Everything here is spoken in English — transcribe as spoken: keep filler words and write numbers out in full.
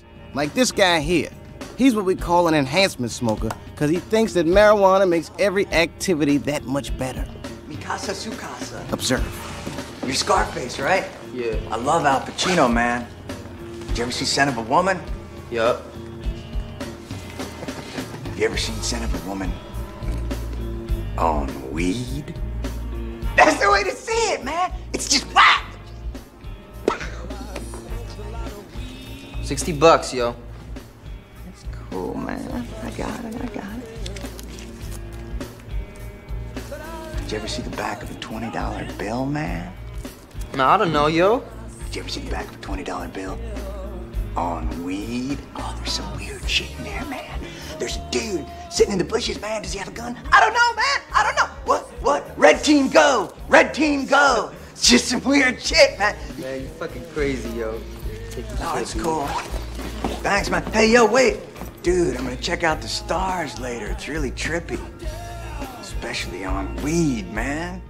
drugs. Like this guy here. He's what we call an enhancement smoker because he thinks that marijuana makes every activity that much better. Mikasa Sukasa. Observe. You're Scarface, right? Yeah. I love Al Pacino, man. Did you ever see Scent of a Woman? Yup. You ever seen Scent of a Woman on weed? That's the way to see it, man. It's just whack. sixty bucks, yo. That's cool, man. I got it, I got it. Did you ever see the back of a twenty dollar bill, man? No, I don't know, yo. Did you ever see the back of a twenty dollar bill? On weed? Oh, there's some weird shit in there, man. There's a dude sitting in the bushes, man. Does he have a gun? I don't know, man. I don't know. What? What? Red team go. Red team go. It's just some weird shit, man. Man, you fucking crazy, yo. Oh, it's cool. Thanks, man. Hey, yo, wait. Dude, I'm gonna check out the stars later. It's really trippy. Especially on weed, man.